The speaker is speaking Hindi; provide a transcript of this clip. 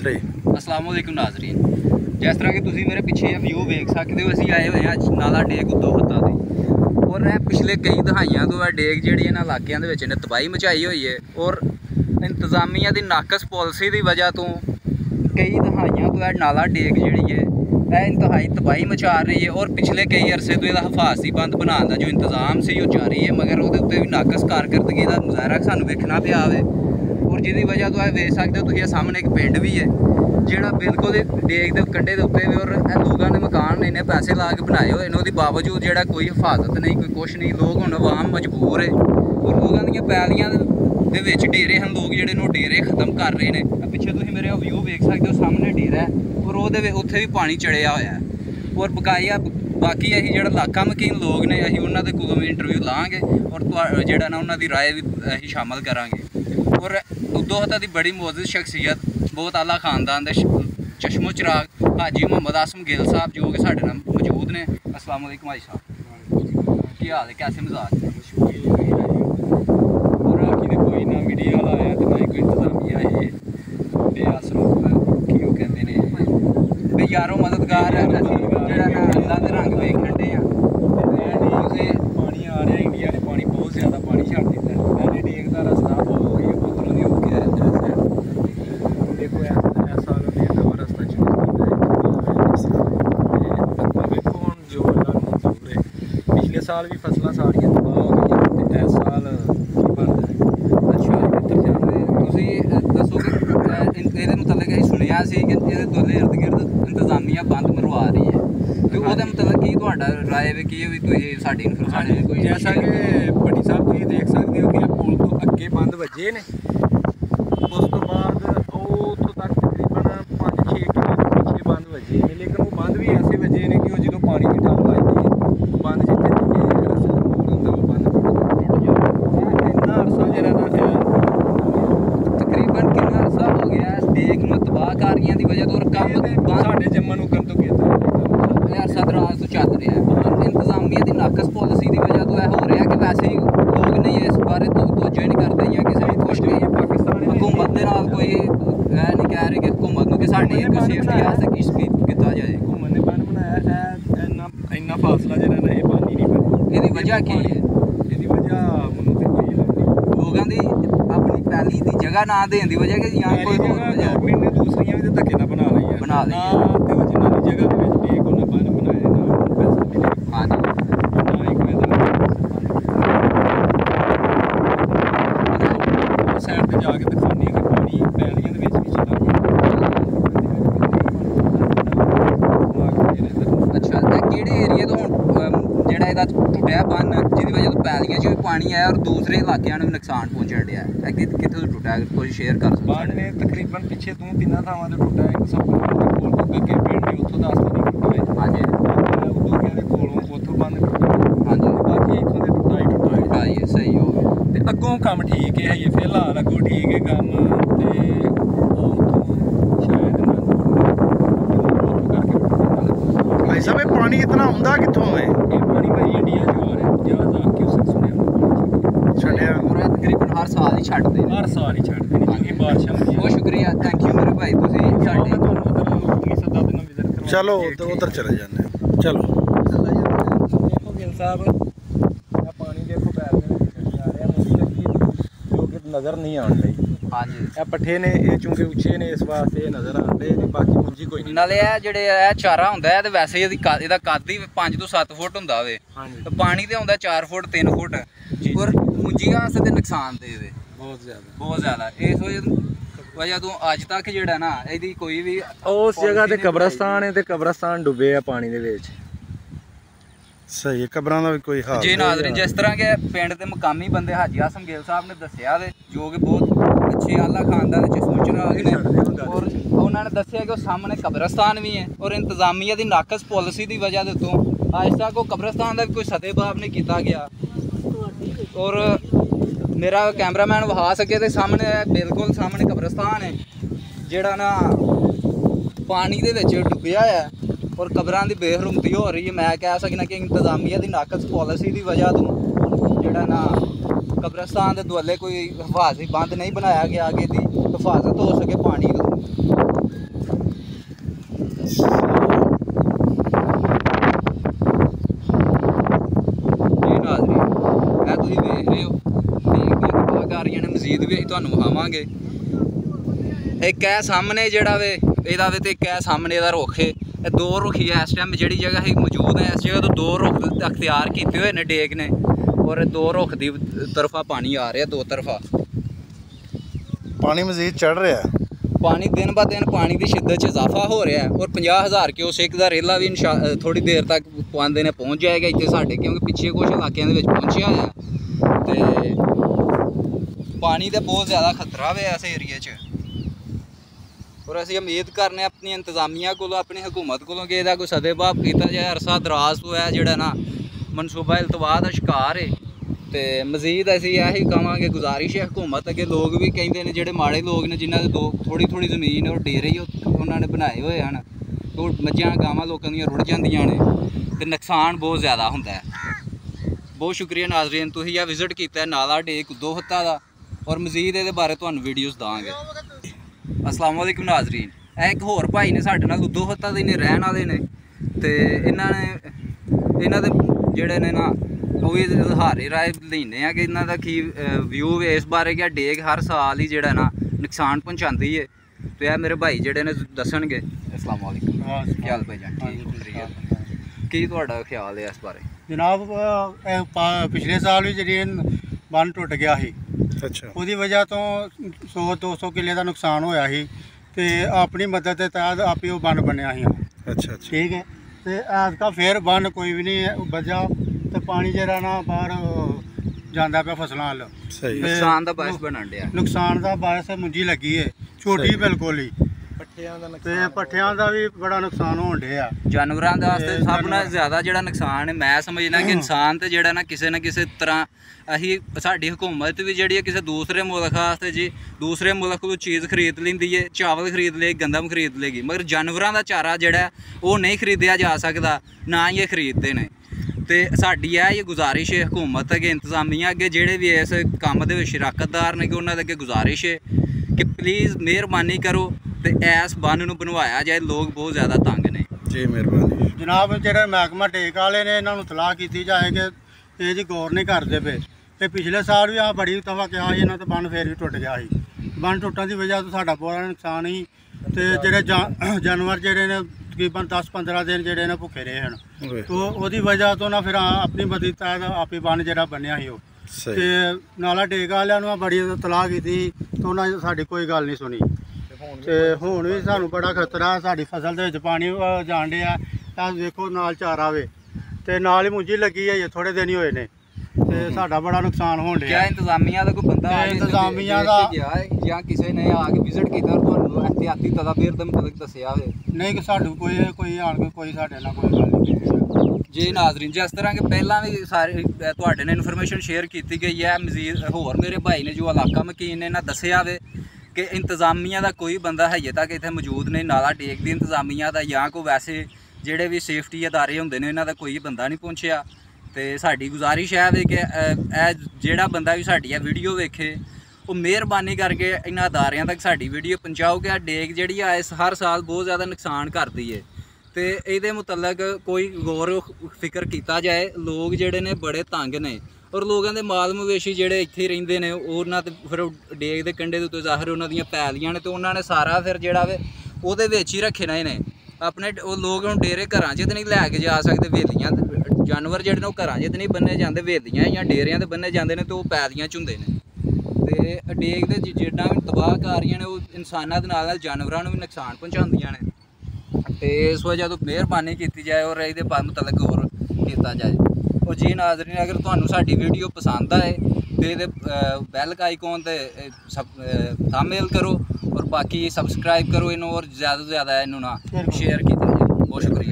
खतरे। अस्सलामुअलैकुम नाज़रीन, जिस तरह कि तुसी मेरे पिछे व्यू देख सकते हो, असीं आए हुए हैं नाला डेक उद्दोफतः दे। और पिछले कई दहाइयां तो यह डेक जिहड़ी इन्हां इलाकियां दे विच इन्हें तबाही मचाई हुई है और इंतजामिया की नाकस पॉलिसी की वजह तो कई दहाइयां तो यह नाला डेक जिहड़ी है यह इंतहाई तबाही मचा रही है। और पिछले कई अरसे तो यह हफाजती बंद बनाने का जो इंतजाम से जारी है, मगर वो भी नाकस कारकर्दगी का मुजाहरा सानू वेखना पिया है। और जिसकी वजह तो यह वेख सकते हो तुसीं, सामने एक पिंड भी है जोड़ा बिल्कुल डेक के कंढे के उत्ते, और लोगों ने मकान इन्ने पैसे ला के बनाए हुए इन्होंने बावजूद जोड़ा कोई हिफाजत नहीं, कोई कुछ नहीं। लोग हुण आवाम मजबूर है और लोगों दी पैलियां दे विच डेरे हैं, लोग जिहड़े नूं डेरे खत्म कर रहे हैं। पिछे तुसीं मेरे व्यू देख सकते हो, सामने डेरा है और उत्थे भी पानी चढ़िया होया है। और बकाया बाकी असीं जिहड़ा इलाका मकीन लोग ने असीं उन्हां दे कोलों इंटरव्यू लांगे और जिहड़ा ना उन्हां दी राय भी असीं शामिल करांगे। और उद्दोफतः की बड़ी मौजूद शख्सियत, बहुत आला खानदान के चश्मो चिराग हाजी मोहम्मद आसम गिल साहब जो कि साढ़े नाल मौजूद ने। अस्सलाम वालेकुम हाजी साहब, की हाल है, कैसे मिजाज है? और आखिर कोई ना मीडिया वाला आया तो ना ही कोई इंतजामिया है, बेअसर क्यों कहते हैं भी यारों मददगार है जोड़ा ना अल्लाह के रंग वेख खंडे हैं। पानी आ रहा है, इंडिया ने पानी बहुत ज़्यादा पानी छाड़ दिता है, पहले डेक का रास्ता साल भी फसलां सारियां तबाह हो गई, इस साल बनता है। अच्छा दसो कि ये मतलब सुनिया कि इर्द गिर्द इंतजामिया बंद मरवा रही है, तो वो मतलब कि राय वे की साड़ी इन्फॉर्मेशन कोई जैसा कि बड़ी साहब तुम देख सकते हो कि पुल तो अगे बंद वजे ने, उस तो बाद तक तकरीबन 5-6 किलोमीटर पिछले बंद वजे ने, लेकिन वो बंद भी ऐसे वजे ने कि जो पानी की ढाल आई बंद जितने जगह ना देने की वजह कि मैंने दूसरिया भी तो धक्के ना बना रही है जिन्होंने जगह पानी आया और दूसरे इलाकों में भी नुकसान पहुँचा दिया है। कितने टुटा है, कुछ शेयर कर सकते हैं? मैंने तकरीबन पिछले 2-3 थावां तो टुटा है, सब कोल तो अगे पिंड है उतों 10 किलोमीटर है। हाँ जी, उद्दोफतः के कोलों उतों बंद टुटा। हाँ जी, बाकी इतों के टुटा ही है। सही हो गया, अगों काम ठीक है, ये फिलहाल अगों ठीक है काम, शायद सब पानी इतना आंदा कितों है ये पानी भाई इंडिया चलो उधर चले जाने। चलो देखो गिल साहब, पानी देखो पैर जो कि नज़र नहीं आन रही। हाँ जी, यह पट्ठे ने चूंकि उच्चे ने इस वास्ते नज़र आ रहे, बाकी पूंजी कोई नहीं। नाले जेडे चारा होंदा है वैसे ही इहदा कद ही 5 तो 7 फुट होंदा वे, पानी ते आउंदा 4 फुट 3 फुट, और पूंजी आस्ते ते नुकसान दे दे बहुत ज़्यादा। इस वजह तो अज तक जो ना यदि कोई भी उस जगह ते कब्रस्तान है, कब्रस्तान डुबे है पानी दे विच। सही है, कब्रां दा भी कोई हाल जी नाज़रीन, जिस तरह के पिंड के मुकामी बंदे हाजी आसम गिल साहब ने दस्सिया वे जो कि बहुत अच्छे आला खानदान दे चश्मोचिराग ने, और उन्होंने दस्सिया कि सामने कब्रस्तान भी है और इंतजामिया की नाकस पॉलिसी की वजह तो अज तक कब्रस्तान का भी कोई सदेबाब नहीं किया गया। और मेरा कैमरामैन वहा सके तो सामने बिल्कुल सामने कब्रस्तान है जोड़ा ना पानी के डुबया है और कब्रां की बेहरमती हो रही है। मैं कह सकना कि इंतजामिया की नाकस पॉलिसी की वजह तो जोड़ा ना कब्रस्तान के दुआले कोई हिफाजती बंद नहीं बनाया गया कि हिफाजत हो सके पानी तो। ਕਰਾਂਗੇ। एक है सामने जोड़ा वे एदा वे तो एक है सामने का रुख है, दो रुख ही है इस टाइम जी जगह ही मौजूद है। इस जगह तो दो रुख अख्तियार किए हुए ने डेक ने और दो रुख की तरफा पानी आ रहा, दो तरफा पानी मजीद चढ़ रहा है। पानी दिन ब दिन पानी की शिद्दत इजाफा हो रहा है और 50,000 क्यूसेक का रेला भी इंशा थोड़ी देर तक पाँदे ने पहुँच जाएगा इतने साढ़े, क्योंकि पिछले कुछ इलाकों के पहुँचया है तो पानी का बहुत ज़्यादा खतरा वे इस एरिए। और असं उम्मीद करने अपनी इंतजामिया को अपनी हुकूमत को कोई सदेबाब किया जाए। अरसा दराज तो है जोड़ा ना मनसूबा इल्तवा का शिकार है तो मजीद असी यही कहे गुजारिश है हुकूमत अगे। लोग भी कहते हैं जोड़े माड़े लोग ने जिन्हें दो थोड़ी थोड़ी जमीन और डेरे उन्होंने बनाए हुए हैं तो मझा गावं लोगों रुड़ जाए तो नुकसान बहुत ज़्यादा होंगे। बहुत शुक्रिया नाजरीन, तुसीं यह विजिट किया नाला डेक उद्दोफतः का और मजीद ये बारे तुहानूं वीडियोज़ देंगे। अस्सलाम वालेकुम नाजरीन, एक होर भाई ने साढ़े नाल उद्दोफतः दे ने रहन वाले ने ते इन्हां दे जिहड़े ने ना ओह भी इजहारे राय लैने आ कि इन्हां दा की व्यू है इस बारे कि डेक हर साल ही जिहड़ा ना नुकसान पहुँचाती है। तो यह मेरे भाई जिहड़े ने दसणगे। अस्सलाम वालेकुम, क्या हाल भाई जान, की तुहाडा ख्याल है इस बारे? जनाब पिछले साल भी जिहड़ी बन टुट गया है अच्छा उसकी वजह तो 100-200 किले का नुकसान होया ही ते अपनी मदद के तहत आप ही बन बनया ही अच्छा ठीक है। तो ऐसा फिर बन कोई भी नहीं बचा तो पानी जरा ना बाहर जाता पे फसलों हल नुकसान का बायस मुंजी लगी है छोटी बिल्कुल ही पट्ठियां का भी बड़ा नुकसान हो रहा है। जानवरों का सब ना ज़्यादा जो नुकसान है मैं समझना कि इंसान तो जोड़ा ना किसी तरह अही साड़ी हुकूमत भी जी किसी दूसरे मुल्क वास्ते जी दूसरे मुल्क को चीज़ खरीद लेंदी है, चावल खरीद लेगी, गंदम खरीद लेगी, मगर जानवरों का चारा जोड़ा वो नहीं खरीदया जा सकता ना ही ये खरीदते हैं। तो साड़ी ये गुजारिश है हुकूमत अगे इंतजामिया अगे जेडे भी इस काम के शिराकतदार ने कि उन्होंने अगे गुजारिश है कि प्लीज़ मेहरबानी करो तो इस बन नूं बनवाया जाए, लोग बहुत ज़्यादा तंग ने जी। मेहरबानी जनाब जो महकमा टेक वाले ने इन्होंने सलाह की जाए कि ये जी गौर नहीं करते पे तो पिछले साल भी आप बड़ी दफा क्या इन्होंने तो बन फिर भी टुट गया ही। बन टुटने की वजह तो साढ़ा बहुत नुकसान ही तो जो जानवर जोड़े ने तकरीबन 10-15 दिन जोड़े ने भुखे रहे हैं तो वो वजह तो ना फिर अपनी मदद तहत आप ही बन जो बनया ही तो नाला टेक वालों बड़ी सलाह की तो उन्होंने साड़ी कोई गल नहीं सुनी तो हूँ भी सूँ बड़ा खतरा साड़ी फसल पानी जान रहा है। देखो नाल चारा वे तो नाल ही मुंजी लगी है थोड़े दिन ही होए ने तो साड़ा बड़ा नुकसान हो रहा है। इंतजामिया का कोई बंदा इंतजामिया का या किसी ने आके विजिट किया और एहतियाती तदाबीर के मुताबिक दसिया है नहीं साडू कोई आन कोई साढ़े ना कोई गल नहीं जी। नाजरीन जिस तरह के पहला भी सारे तुहाडे ने इन्फॉर्मेशन शेयर की गई है मजीद होर मेरे भाई ने जो इलाका मकीन ने ना दसिया वे कि इंतजामिया का कोई बंदा हजे तक इतने मौजूद नहीं नाला टेक दी इंतजामिया का या कोई वैसे जोड़े भी सेफ्टी अदारे होंगे ने इन्हों का कोई बंदा नहीं पहुँचया। तो साड़ी गुजारिश है वे कि जोड़ा बंदा भी साड़ी वीडियो वेखे वो मेहरबानी करके इन्होंने अदारियां तक साड़ी वीडियो पहुँचाओ कि डेक जी हर साल बहुत ज़्यादा नुकसान करती है तो ये मुतलक कोई गौर फिक्र किया जाए। लोग जोड़े ने बड़े तंग ने और लोगों के माल मवेशी जोड़े इत्थे रहिंदे ने उन्होंने फिर डेक के कंढे उत्ते ज़ाहिर उन्होंने पैलियां ने तो उन्होंने सारा फिर जोड़ा वे उहदे विच ही रखना ही ने अपने लोग हुण डेरे घरां च नहीं लैके जा सकते वेलियां जानवर जोड़े ने घरां च नहीं बन्ने जाते वेलियां या डेरियां ते बन्ने जाते हैं तो वो पैलियां च हुंदे ने तो डेक दे जिहड़ा भी तबाह कर रही ने वो इंसानां दे नाल जानवरां नूं भी नुकसान पहुँचांदियां ने तो इस वजह तो मेहरबानी की जाए और ये मुतलक गौर किया जाए। और जी नाजरीन अगर तुहानू साडी वीडियो पसंद आए तो ये बैल का आइकॉन ते थंबनेल करो और बाकी सबसक्राइब करो इन्हों और ज़्यादा से ज़्यादा इन्हों ना शेयर किया जाए। बहुत शुक्रिया।